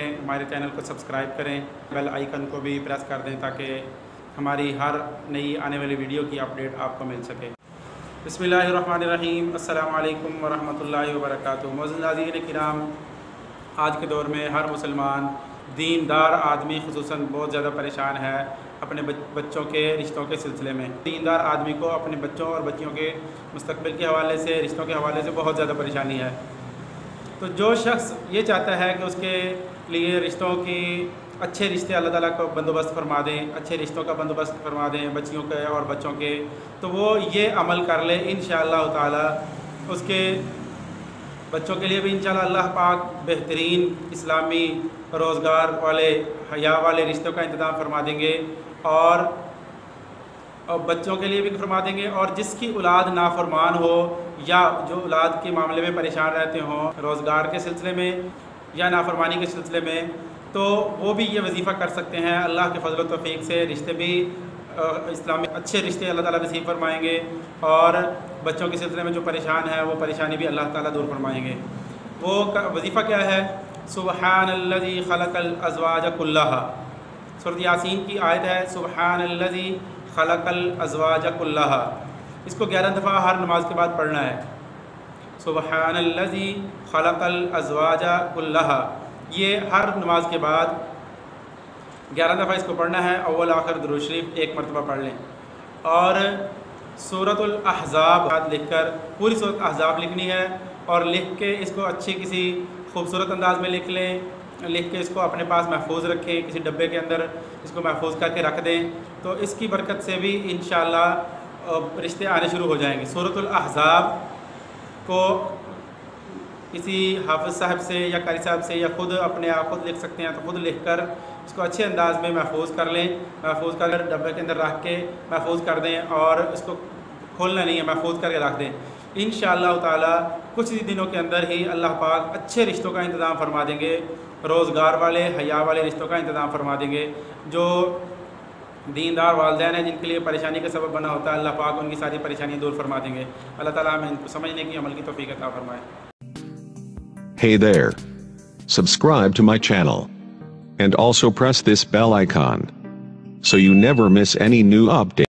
हमारे चैनल को सब्सक्राइब करें, बेल आइकन को भी प्रेस कर दें ताकि हमारी हर नई आने वाली वीडियो की अपडेट आपको मिल सके। बिस्मिल्लाहिर्रहमानिर्रहीम, अस्सलाम वालेकुम वरहमतुल्लाहि वबरकातुह। मौजूद नाज़रीन किराम, आज के दौर में हर मुसलमान दीनदार आदमी खुसूसन बहुत ज़्यादा परेशान है अपने बच्चों के रिश्तों के सिलसिले में। दीनदार आदमी को अपने बच्चों और बच्चियों के मुस्तकबिल के हवाले से, रिश्तों के हवाले से बहुत ज़्यादा परेशानी है। तो जो शख्स ये चाहता है कि उसके लिए रिश्तों की अच्छे रिश्ते अल्लाह ताला को बंदोबस्त फरमा दें, अच्छे रिश्तों का बंदोबस्त फरमा दें बच्चियों के और बच्चों के, तो वो ये अमल कर ले। इंशाअल्लाह ताला उसके बच्चों के लिए भी इंशाल्लाह अल्लाह पाक बेहतरीन इस्लामी रोज़गार वाले, हया वाले रिश्तों का इंतज़ाम फरमा देंगे और बच्चों के लिए भी फरमा देंगे। और जिसकी औलाद नाफरमान हो या जो औलाद के मामले में परेशान रहते हों रोज़गार के सिलसिले में या नाफरमानी के सिलसिले में, तो वो भी ये वजीफ़ा कर सकते हैं। अल्लाह के फजल तौफीक से रिश्ते भी इस्लामी अच्छे रिश्ते अल्लाह ताला नसीब फरमाएंगे और बच्चों के सिलसिले में जो परेशान है वो परेशानी भी अल्लाह ताला दूर फरमाएंगे। वो वजीफ़ा क्या है? सुबहानल्लज़ी खलकल अज़वाज कुल्लाहा, सूरह यासीन की आयत है। सुबहानल्लज़ी खलकल अज़वाज कुल्लाहा, इसको 11 दफ़ा हर नमाज के बाद पढ़ना है। सुबहानल्लज़ी खलकल अज़वाज कुल्लाहा, ये हर नमाज के बाद 11 दफ़ा इसको पढ़ना है। अव्वल आखिर दुरूद शरीफ एक मरतबा पढ़ लें और सूरतुल अहज़ाब लिखकर पूरी सूरत अहज़ाब लिखनी है और लिख के इसको अच्छे किसी खूबसूरत अंदाज में लिख लें, लिख के इसको अपने पास महफूज रखें, किसी डब्बे के अंदर इसको महफूज करके रख दें, तो इसकी बरकत से भी इंशाअल्लाह रिश्ते आने शुरू हो जाएंगे। सूरतुल अहज़ाब को किसी हाफिज़ साहब से या कारी साहब से या ख़ुद अपने आप खुद लिख सकते हैं, तो ख़ुद लिख कर इसको अच्छे अंदाज में महफूज कर लें। महफूज कर डब्बे के अंदर रख के महफूज कर दें और इसको खोलना नहीं है, महफूज करके रख दें। इंशाअल्लाह ताला कुछ ही दिनों के अंदर ही अल्लाह पाक अच्छे रिश्तों का इंतज़ाम फरमा देंगे, रोज़गार वाले हया वाले रिश्तों का इंतज़ाम फरमा देंगे। जो दीनदार वालदैन हैं जिनके लिए परेशानी का सबब बना होता है, अल्लाह पाक उनकी सारी परेशानियाँ दूर फरमा देंगे। अल्लाह ताला हमें इनको समझने की अमल की तौफीक अता फरमाए। Hey there. Subscribe to my channel. And also press this bell icon, so you never miss any new update.